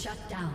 Shut down.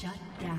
Shut down.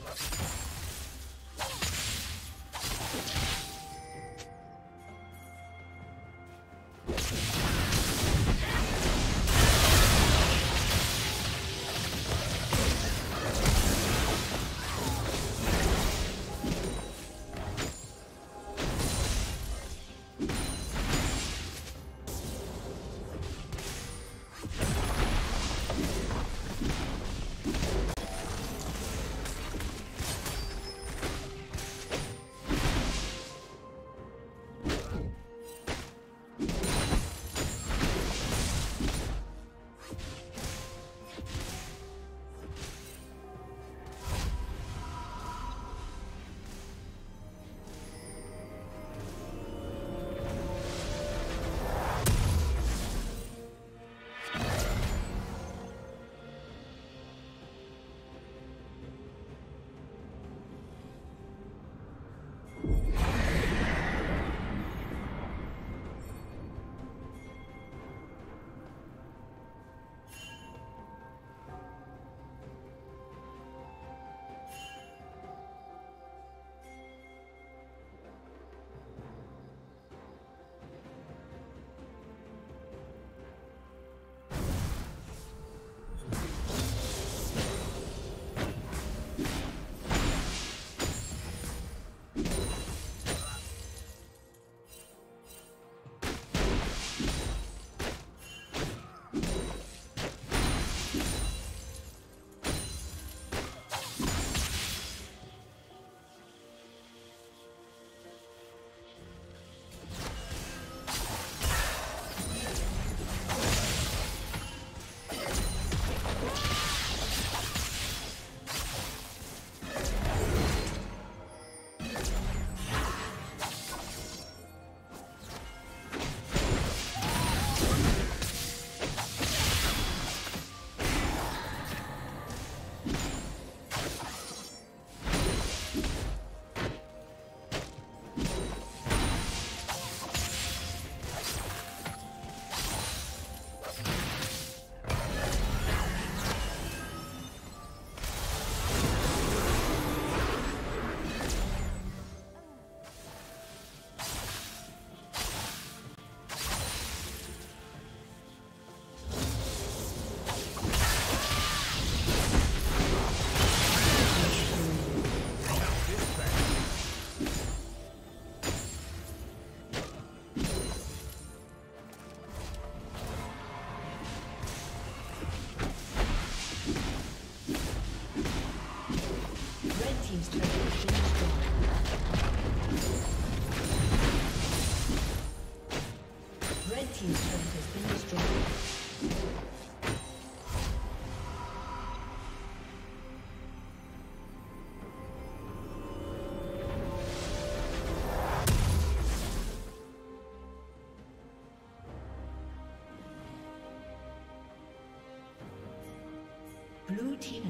team's turret has been destroyed. Blue team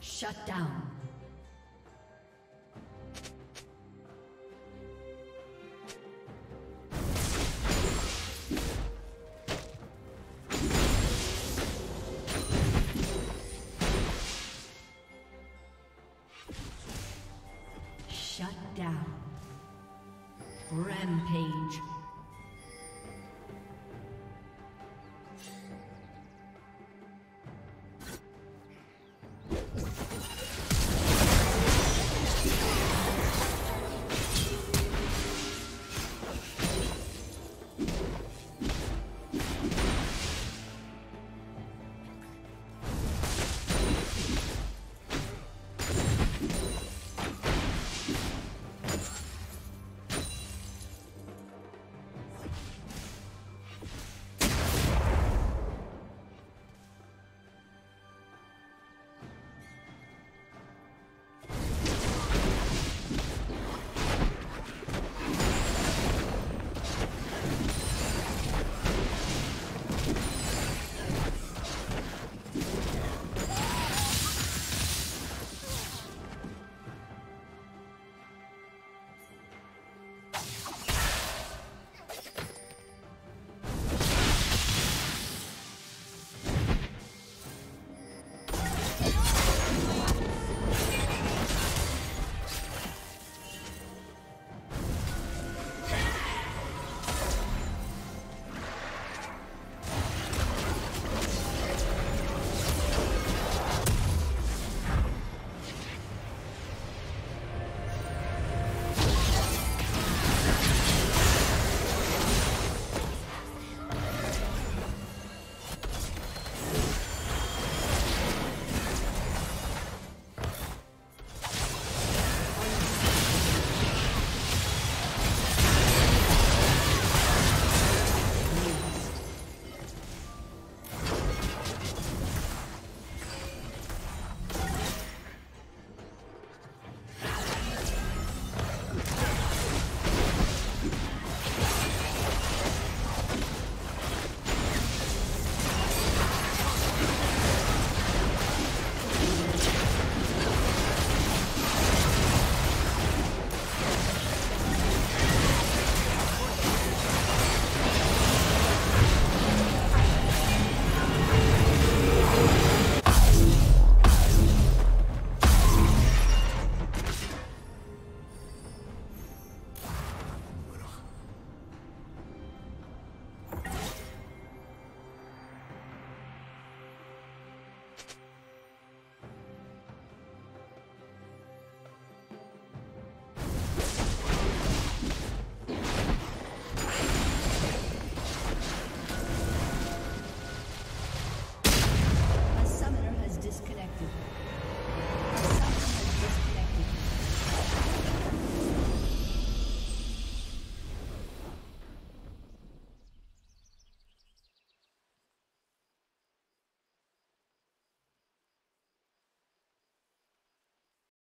Shut down. Shut down. Rampage.